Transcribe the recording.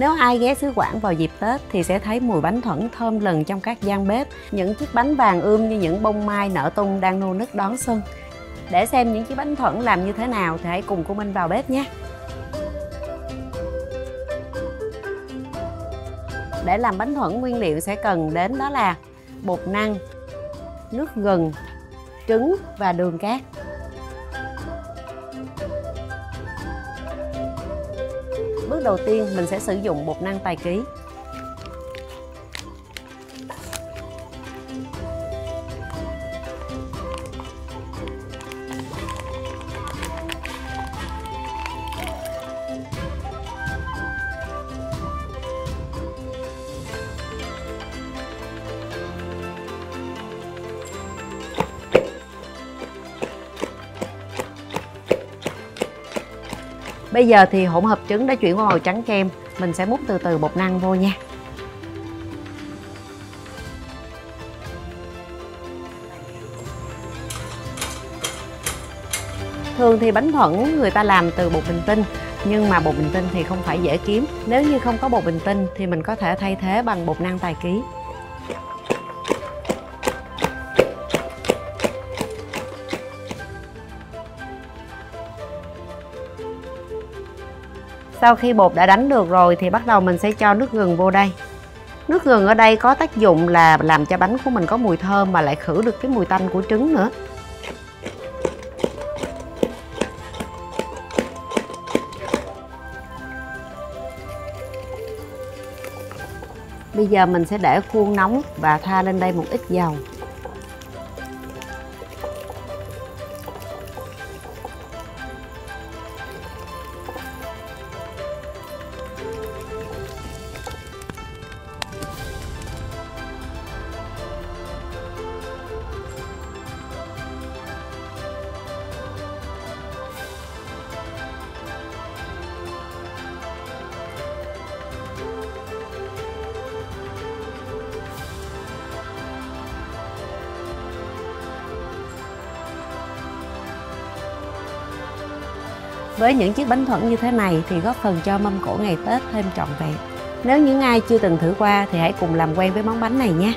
Nếu ai ghé xứ Quảng vào dịp Tết thì sẽ thấy mùi bánh thuẫn thơm lừng trong các gian bếp. Những chiếc bánh vàng ươm như những bông mai nở tung đang nô nức đón xuân. Để xem những chiếc bánh thuẫn làm như thế nào thì hãy cùng cô Minh vào bếp nhé. Để làm bánh thuẫn, nguyên liệu sẽ cần đến đó là bột năng, nước gừng, trứng và đường cát. Bước đầu tiên mình sẽ sử dụng bột năng tài ký. Bây giờ thì hỗn hợp trứng đã chuyển qua màu trắng kem, mình sẽ múc từ từ bột năng vô nha. Thường thì bánh thuẫn người ta làm từ bột bình tinh, nhưng mà bột bình tinh thì không phải dễ kiếm. Nếu như không có bột bình tinh thì mình có thể thay thế bằng bột năng tài ký. Sau khi bột đã đánh được rồi thì bắt đầu mình sẽ cho nước gừng vô đây. Nước gừng ở đây có tác dụng là làm cho bánh của mình có mùi thơm mà lại khử được cái mùi tanh của trứng nữa. Bây giờ mình sẽ để khuôn nóng và thoa lên đây một ít dầu. Với những chiếc bánh thuẫn như thế này thì góp phần cho mâm cỗ ngày Tết thêm trọn vẹn. Nếu những ai chưa từng thử qua thì hãy cùng làm quen với món bánh này nhé.